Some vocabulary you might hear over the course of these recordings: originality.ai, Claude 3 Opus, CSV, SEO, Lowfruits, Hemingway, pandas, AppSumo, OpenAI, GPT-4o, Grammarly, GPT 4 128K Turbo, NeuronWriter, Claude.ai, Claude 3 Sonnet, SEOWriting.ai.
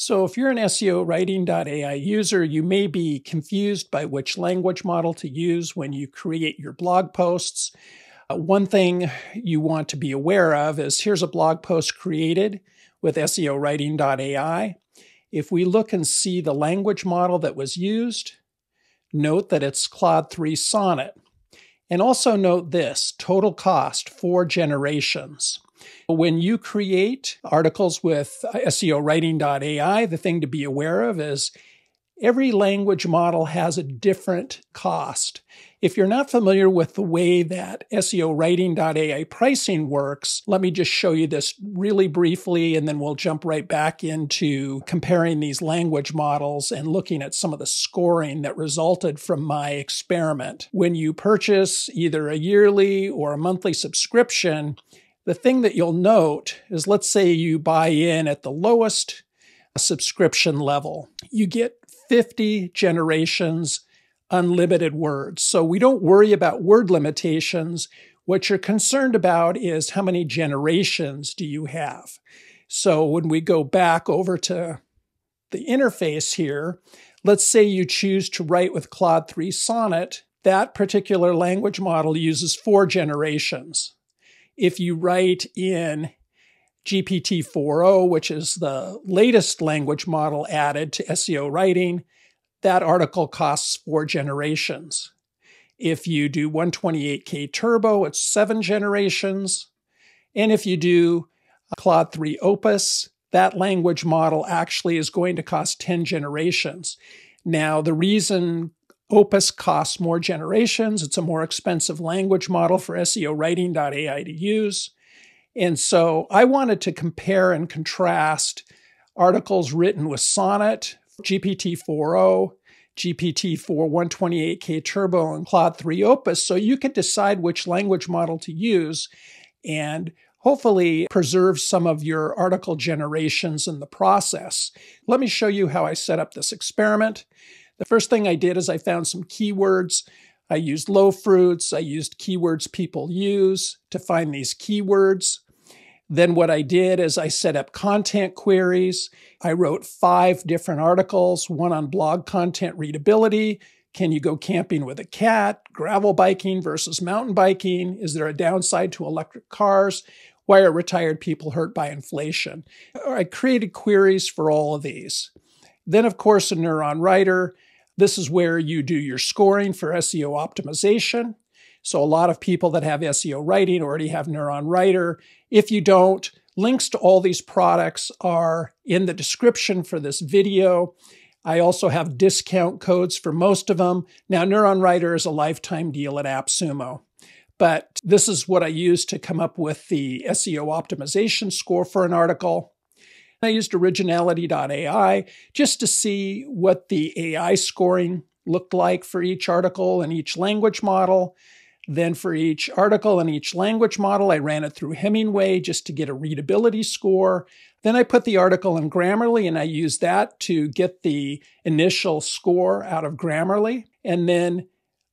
So if you're an SEOWriting.ai user, you may be confused by which language model to use when you create your blog posts. One thing you want to be aware of is here's a blog post created with SEOWriting.ai. If we look and see the language model that was used, note that it's Claude 3 Sonnet. And also note this, total cost, 4 generations. When you create articles with SEOWriting.ai, the thing to be aware of is every language model has a different cost. If you're not familiar with the way that SEOWriting.ai pricing works, let me just show you this really briefly, and then we'll jump right back into comparing these language models and looking at some of the scoring that resulted from my experiment. When you purchase either a yearly or a monthly subscription, the thing that you'll note is, let's say you buy in at the lowest subscription level. You get 50 generations, unlimited words. So we don't worry about word limitations. What you're concerned about is how many generations do you have? So when we go back over to the interface here, let's say you choose to write with Claude 3 Sonnet. That particular language model uses 4 generations. If you write in GPT 4o, which is the latest language model added to SEO writing, that article costs 4 generations. If you do 128K Turbo, it's 7 generations. And if you do Claude 3 Opus, that language model actually is going to cost 10 generations. Now, the reason Opus costs more generations, it's a more expensive language model for SEOWriting.ai to use. And so I wanted to compare and contrast articles written with Sonnet, GPT 4o, GPT 4 128K Turbo, and Claude 3 Opus, so you could decide which language model to use and hopefully preserve some of your article generations in the process. Let me show you how I set up this experiment. The first thing I did is I found some keywords. I used Lowfruits. I used keywords people use to find these keywords. Then what I did is I set up content queries. I wrote 5 different articles, one on blog content readability. Can you go camping with a cat? Gravel biking versus mountain biking. Is there a downside to electric cars? Why are retired people hurt by inflation? I created queries for all of these. Then, of course, in NeuronWriter, this is where you do your scoring for SEO optimization. So a lot of people that have SEO writing already have NeuronWriter. If you don't, links to all these products are in the description for this video. I also have discount codes for most of them. Now, NeuronWriter is a lifetime deal at AppSumo, but this is what I used to come up with the SEO optimization score for an article. I used originality.ai just to see what the AI scoring looked like for each article and each language model. Then for each article and each language model, I ran it through Hemingway just to get a readability score. Then I put the article in Grammarly, and I used that to get the initial score out of Grammarly. And then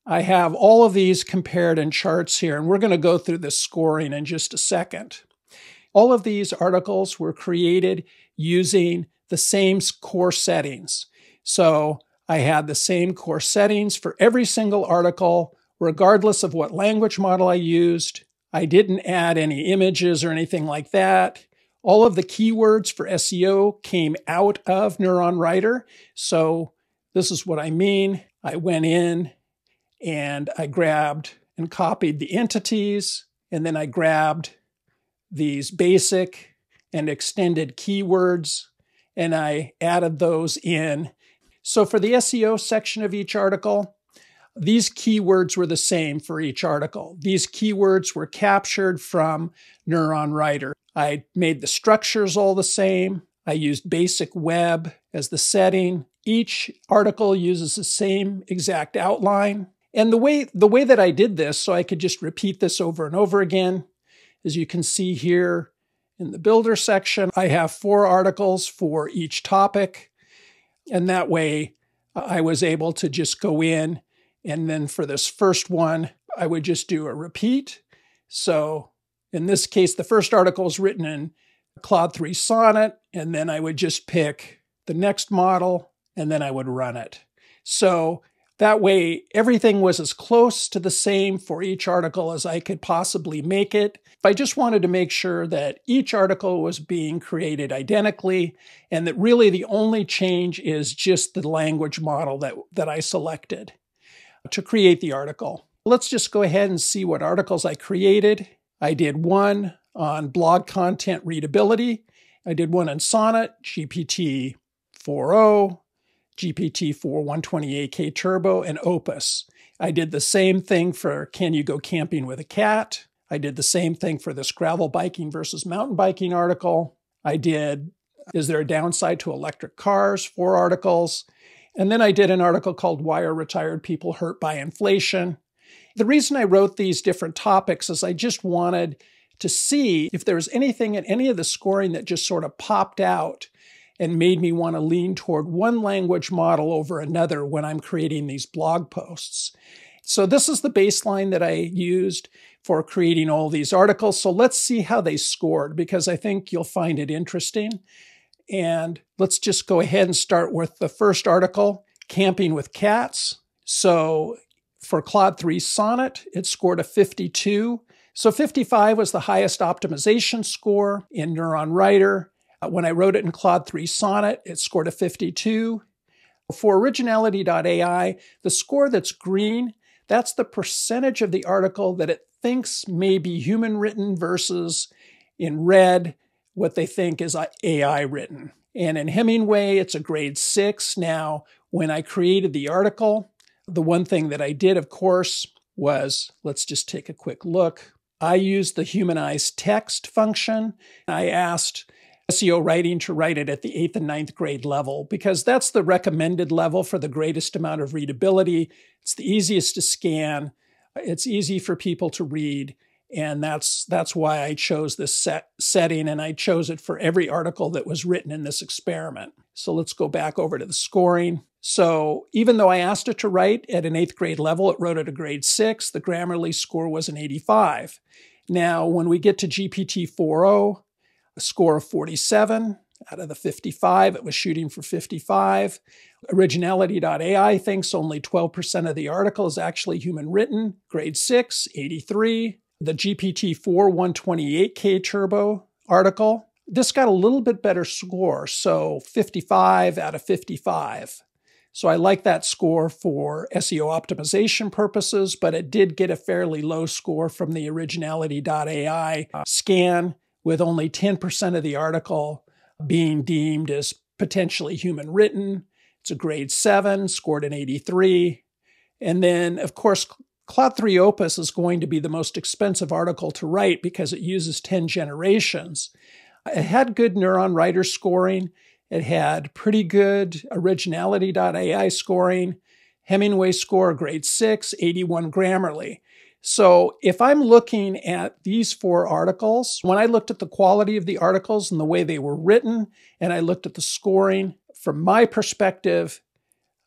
I have all of these compared in charts here, and we're going to go through this scoring in just a second. All of these articles were created using the same core settings. So I had the same core settings for every single article, regardless of what language model I used. I didn't add any images or anything like that. All of the keywords for SEO came out of NeuronWriter. So this is what I mean. I went in and I grabbed and copied the entities, and then I grabbed these basic and extended keywords, and I added those in. So for the SEO section of each article, these keywords were the same for each article. These keywords were captured from NeuronWriter. I made the structures all the same. I used basic web as the setting. Each article uses the same exact outline. And the way that I did this, so I could just repeat this over and over again, as you can see here in the builder section, I have 4 articles for each topic. And that way I was able to just go in, and then for this first one, I would just do a repeat. So in this case, the first article is written in Claude 3 Sonnet, and then I would just pick the next model, and then I would run it. So that way, everything was as close to the same for each article as I could possibly make it. I just wanted to make sure that each article was being created identically, and that really the only change is just the language model that I selected to create the article. Let's just go ahead and see what articles I created. I did one on blog content readability. I did one on Sonnet, GPT 4o, GPT 4 128K Turbo, and Opus. I did the same thing for Can You Go Camping with a Cat? I did the same thing for this gravel biking versus mountain biking article. I did Is There a Downside to Electric Cars? 4 articles. And then I did an article called Why Are Retired People Hurt by Inflation? The reason I wrote these different topics is I just wanted to see if there was anything in any of the scoring that just sort of popped out and made me want to lean toward one language model over another when I'm creating these blog posts. So this is the baseline that I used for creating all these articles. So let's see how they scored, because I think you'll find it interesting. And let's just go ahead and start with the first article, Camping with Cats. So for Claude 3 Sonnet, it scored a 52. So 55 was the highest optimization score in NeuronWriter. When I wrote it in Claude 3 Sonnet, it scored a 52. For originality.ai, the score that's green, that's the percentage of the article that it thinks may be human written versus, in red, what they think is AI written. And in Hemingway, it's a grade 6. Now, when I created the article, the one thing that I did, of course, was, let's just take a quick look. I used the humanized text function. I asked SEO Writing to write it at the 8th and 9th grade level, because that's the recommended level for the greatest amount of readability. It's the easiest to scan. It's easy for people to read. And that's why I chose this setting, and I chose it for every article that was written in this experiment. So let's go back over to the scoring. So even though I asked it to write at an 8th grade level, it wrote at a grade 6. The Grammarly score was an 85. Now, when we get to GPT 4o, a score of 47 out of the 55. It was shooting for 55. Originality.ai thinks only 12% of the article is actually human written. Grade 6, 83. The GPT 4 128K Turbo article, this got a little bit better score, so 55 out of 55. So I like that score for SEO optimization purposes, but it did get a fairly low score from the originality.ai scan, with only 10% of the article being deemed as potentially human written. It's a grade 7, scored an 83. And then, of course, Claude 3 Opus is going to be the most expensive article to write because it uses 10 generations. It had good NeuronWriter scoring. It had pretty good originality.ai scoring. Hemingway score, grade 6, 81 Grammarly. So if I'm looking at these 4 articles, when I looked at the quality of the articles and the way they were written, and I looked at the scoring, from my perspective,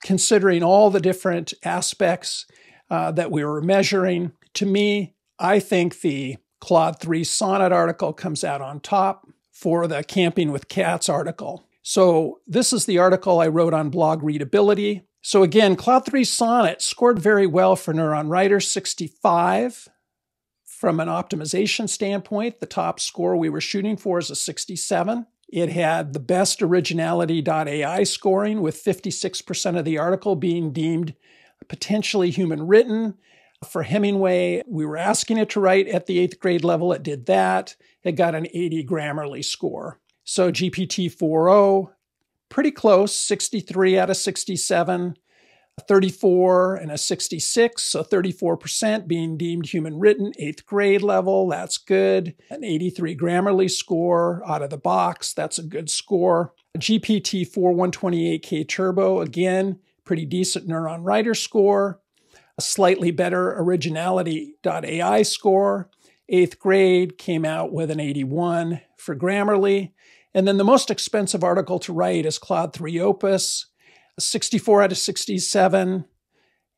considering all the different aspects that we were measuring, to me, I think the Claude 3 Sonnet article comes out on top for the Camping with Cats article. So this is the article I wrote on blog readability. So again, Claude 3 Sonnet scored very well for NeuronWriter, 65. From an optimization standpoint, the top score we were shooting for is a 67. It had the best originality.ai scoring, with 56% of the article being deemed potentially human written. For Hemingway, we were asking it to write at the 8th grade level. It did that. It got an 80 Grammarly score. So GPT 4o, pretty close, 63 out of 67, 34 and a 66, so 34% being deemed human written, 8th grade level, that's good. An 83 Grammarly score out of the box, that's a good score. GPT 4 128K Turbo, again, pretty decent NeuronWriter score, a slightly better originality.ai score. 8th grade came out with an 81 for Grammarly. And then the most expensive article to write is Claude 3 Opus, 64 out of 67,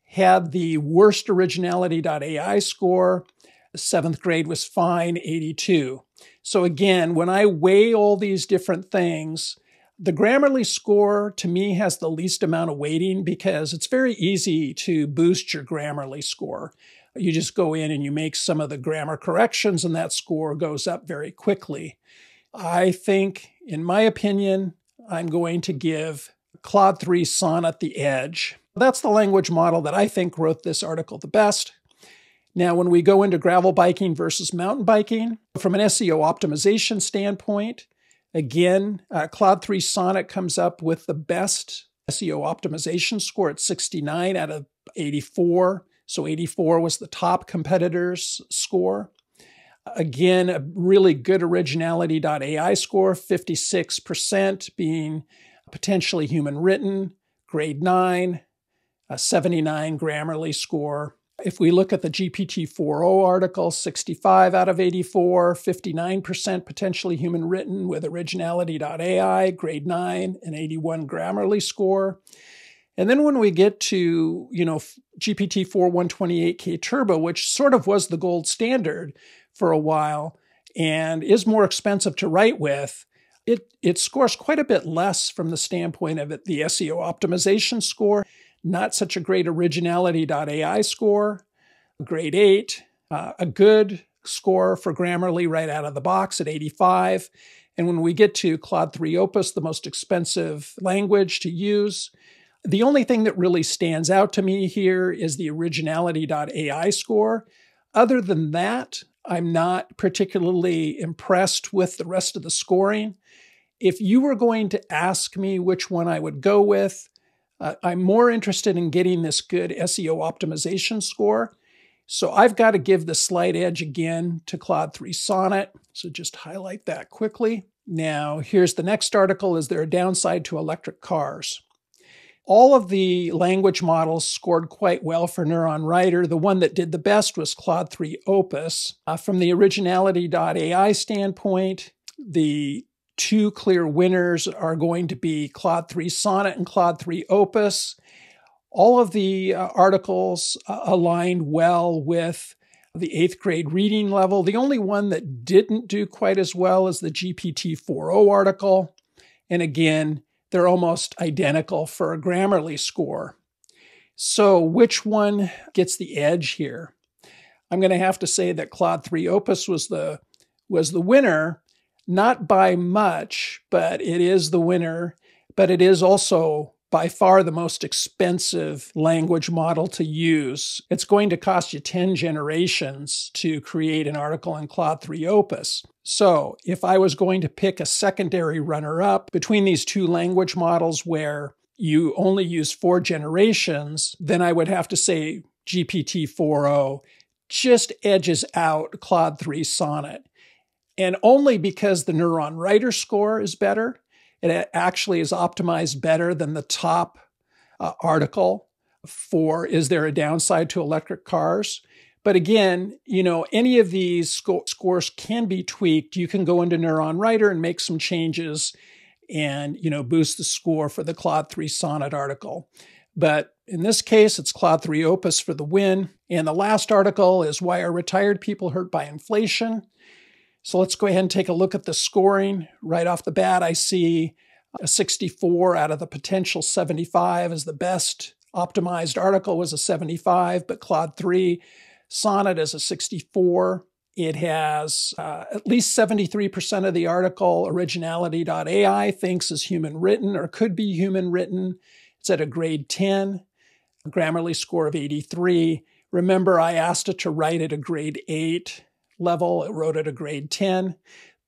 had the worst originality.ai score. The 7th grade was fine, 82. So again, when I weigh all these different things, The Grammarly score, to me, has the least amount of weighting because it's very easy to boost your Grammarly score. You just go in and you make some of the grammar corrections and that score goes up very quickly. I think, in my opinion, I'm going to give Claude 3 Sonnet the edge. That's the language model that I think wrote this article the best. Now, when we go into gravel biking versus mountain biking, from an SEO optimization standpoint, again, Claude 3 Sonnet comes up with the best SEO optimization score at 69 out of 84. So 84 was the top competitor's score. Again, a really good originality.ai score, 56% being potentially human written, grade 9, a 79 Grammarly score. If we look at the GPT 4o article, 65 out of 84, 59% potentially human written with originality.ai, grade 9, an 81 Grammarly score. And then when we get to, you know, GPT 4 128K Turbo, which sort of was the gold standard for a while and is more expensive to write with, it scores quite a bit less from the standpoint of the SEO optimization score. Not such a great originality.ai score, grade 8, a good score for Grammarly right out of the box at 85. And when we get to Claude 3 Opus, the most expensive language to use, the only thing that really stands out to me here is the originality.ai score. Other than that, I'm not particularly impressed with the rest of the scoring. If you were going to ask me which one I would go with, I'm more interested in getting this good SEO optimization score. So I've got to give the slight edge again to Claude 3 Sonnet. So just highlight that quickly. Now, here's the next article. Is there a downside to electric cars? All of the language models scored quite well for NeuronWriter. The one that did the best was Claude 3 Opus. From the originality.ai standpoint, the two clear winners are going to be Claude 3 Sonnet and Claude 3 Opus. All of the articles aligned well with the 8th grade reading level. The only one that didn't do quite as well is the GPT-4o article. And again, they're almost identical for a Grammarly score. So which one gets the edge here? I'm going to have to say that Claude 3 Opus was the winner, not by much, but it is the winner, but it is also by far the most expensive language model to use. It's going to cost you 10 generations to create an article in Claude 3 Opus. So if I was going to pick a secondary runner-up between these two language models where you only use 4 generations, then I would have to say GPT-4o just edges out Claude 3 Sonnet. And only because the NeuronWriter score is better. It actually is optimized better than the top article for is there a downside to electric cars? But again, you know, any of these scores can be tweaked. You can go into NeuronWriter and make some changes and, you know, boost the score for the Claude 3 Sonnet article. But in this case, it's Claude 3 Opus for the win. And the last article is why are retired people hurt by inflation? So let's go ahead and take a look at the scoring. Right off the bat, I see a 64 out of the potential 75 as the best optimized article was a 75, but Claude 3 Sonnet is a 64. It has at least 73% of the article originality.ai thinks is human written or could be human written. It's at a grade 10, a Grammarly score of 83. Remember, I asked it to write at a grade 8. Level. It wrote at a grade 10.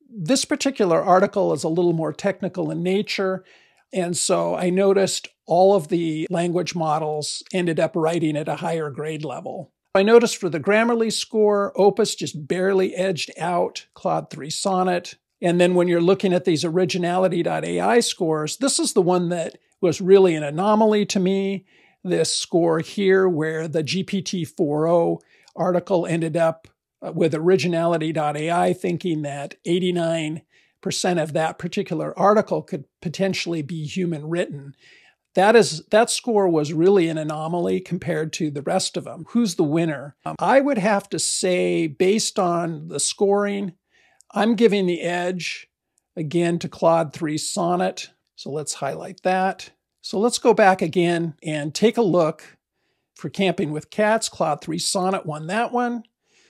This particular article is a little more technical in nature, and so I noticed all of the language models ended up writing at a higher grade level. I noticed for the Grammarly score, Opus just barely edged out Claude 3 Sonnet. And then when you're looking at these originality.ai scores, this is the one that was really an anomaly to me, this score here where the GPT-4o article ended up with originality.ai thinking that 89% of that particular article could potentially be human written. That score was really an anomaly compared to the rest of them. Who's the winner? I would have to say, based on the scoring, I'm giving the edge, again, to Claude 3 Sonnet. So let's highlight that. So let's go back again and take a look for Camping with Cats. Claude 3 Sonnet won that one.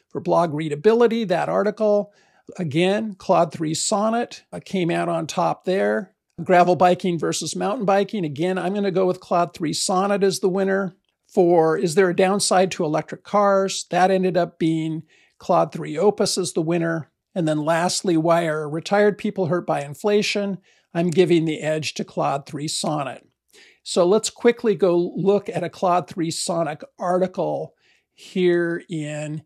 For blog readability, that article, again, Claude 3 Sonnet came out on top there. Gravel biking versus mountain biking. Again, I'm going to go with Claude 3 Sonnet as the winner. For is there a downside to electric cars? That ended up being Claude 3 Opus as the winner. And then lastly, why are retired people hurt by inflation? I'm giving the edge to Claude 3 Sonnet. So let's quickly go look at a Claude 3 Sonnet article here in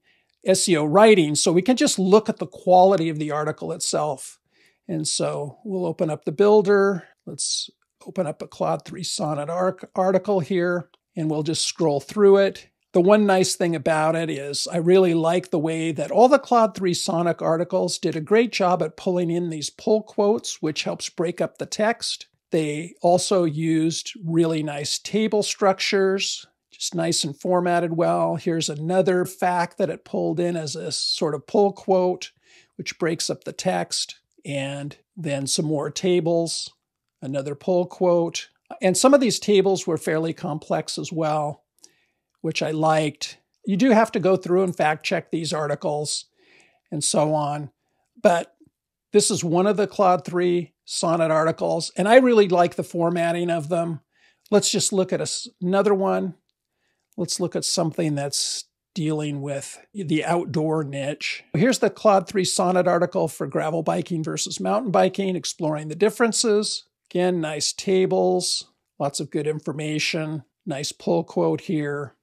SEO Writing. So we can just look at the quality of the article itself. And so we'll open up the builder. Let's open up a Claude 3 Sonnet article here, and we'll just scroll through it. The one nice thing about it is I really like the way that all the Claude 3 Sonnet articles did a great job at pulling in these pull quotes, which helps break up the text. They also used really nice table structures, just nice and formatted well. Here's another fact that it pulled in as a sort of pull quote, which breaks up the text. And then some more tables, another pull quote. And some of these tables were fairly complex as well, which I liked. You do have to go through and fact check these articles and so on. But this is one of the Claude 3 Sonnet articles, and I really like the formatting of them. Let's just look at another one. Let's look at something that's dealing with the outdoor niche. Here's the Claude 3 Sonnet article for gravel biking versus mountain biking, exploring the differences. Again, nice tables, lots of good information, nice pull quote here,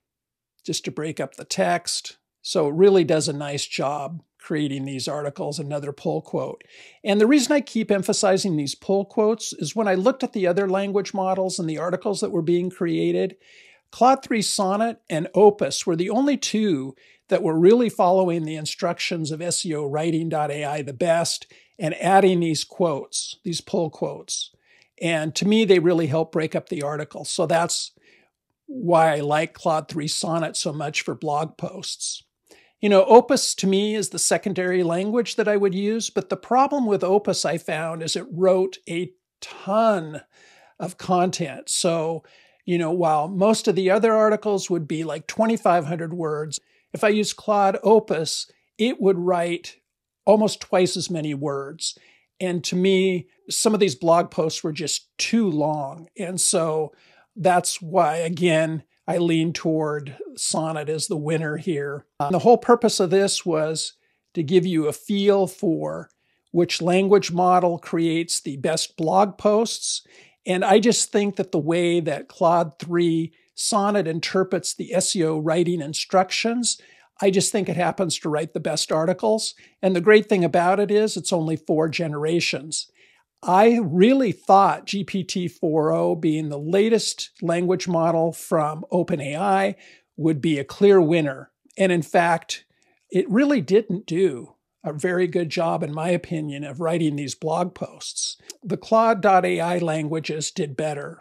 just to break up the text. So it really does a nice job creating these articles, another pull quote. And the reason I keep emphasizing these pull quotes is when I looked at the other language models and the articles that were being created, Claude 3 Sonnet and Opus were the only two that were really following the instructions of SEOWriting.ai the best and adding these quotes, these pull quotes. And to me, they really help break up the article. So that's why I like Claude 3 Sonnet so much for blog posts. You know, Opus to me is the secondary language that I would use, but the problem with Opus I found is it wrote a ton of content. So, you know, while most of the other articles would be like 2,500 words, if I use Claude Opus, it would write almost twice as many words. And to me, some of these blog posts were just too long. And so that's why, again, I lean toward Sonnet as the winner here. The whole purpose of this was to give you a feel for which language model creates the best blog posts. And I just think that the way that Claude 3 Sonnet interprets the SEO writing instructions, I just think it happens to write the best articles. And the great thing about it is it's only 4 generations. I really thought GPT 4o, being the latest language model from OpenAI, would be a clear winner. And in fact, it really didn't do a very good job, in my opinion, of writing these blog posts. The Claude.ai languages did better.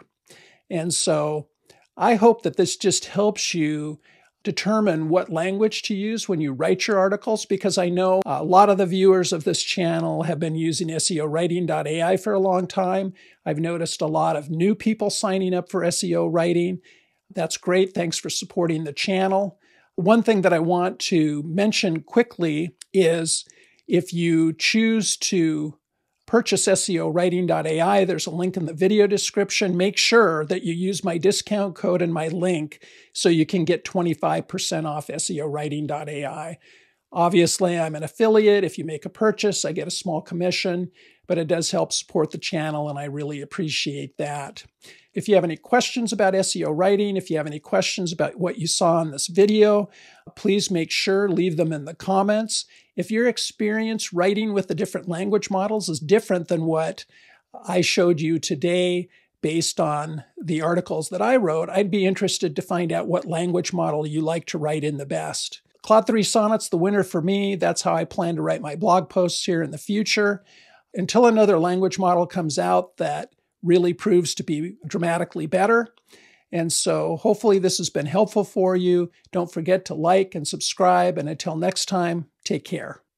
And so I hope that this just helps you determine what language to use when you write your articles, because I know a lot of the viewers of this channel have been using SEOWriting.ai for a long time. I've noticed a lot of new people signing up for SEO Writing. That's great. Thanks for supporting the channel. One thing that I want to mention quickly is if you choose to purchase SEOWriting.ai, there's a link in the video description. Make sure that you use my discount code and my link so you can get 25% off SEOWriting.ai. Obviously, I'm an affiliate. If you make a purchase, I get a small commission, but it does help support the channel, and I really appreciate that. If you have any questions about SEO writing, if you have any questions about what you saw in this video, please make sure leave them in the comments. If your experience writing with the different language models is different than what I showed you today based on the articles that I wrote, I'd be interested to find out what language model you like to write in the best. Claude 3 Sonnet's the winner for me. That's how I plan to write my blog posts here in the future. Until another language model comes out that really proves to be dramatically better. And so hopefully this has been helpful for you. Don't forget to like and subscribe. And until next time, take care.